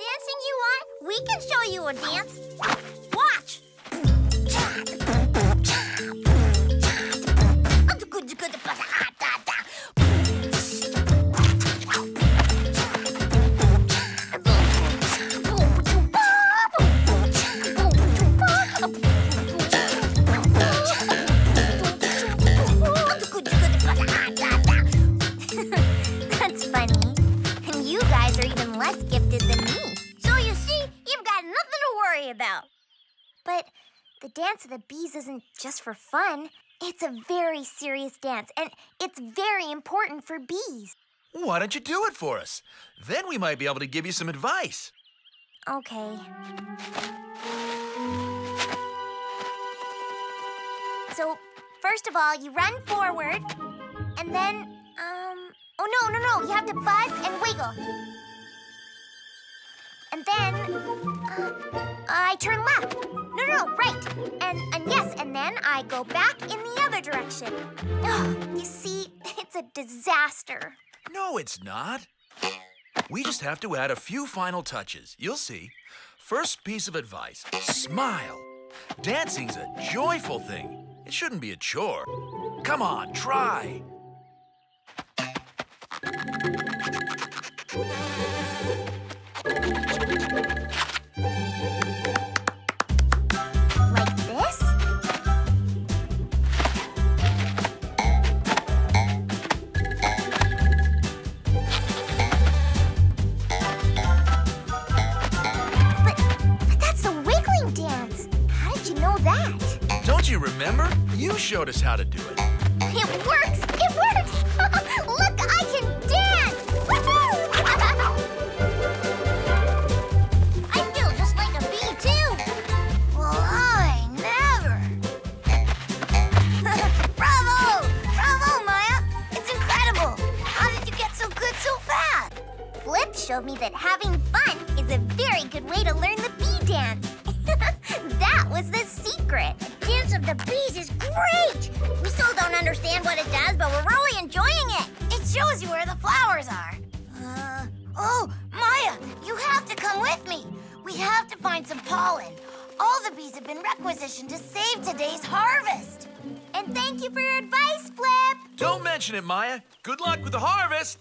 dancing you want, we can show you a dance. Watch! Dance of the Bees isn't just for fun. It's a very serious dance, and it's very important for bees. Why don't you do it for us? Then we might be able to give you some advice. Okay. So, first of all, you run forward, and then, oh, no, you have to buzz and wiggle. And then, I turn left. No, right. And yes, and then I go back in the other direction. Oh, you see, it's a disaster. No, it's not. We just have to add a few final touches. You'll see. First piece of advice, smile. Dancing's a joyful thing. It shouldn't be a chore. Come on, try. Remember? You showed us how to do it. It works! It works! Look, I can dance! Woohoo! I feel just like a bee, too. Well, I never. Bravo! Bravo, Maya! It's incredible! How did you get so good so fast? Flip showed me that having fun is a very good way to learn the bee dance. That was the secret. Dance of the Bees is great! We still don't understand what it does, but we're really enjoying it. It shows you where the flowers are. Oh, Maya, you have to come with me. We have to find some pollen. All the bees have been requisitioned to save today's harvest. And thank you for your advice, Flip. Don't mention it, Maya. Good luck with the harvest.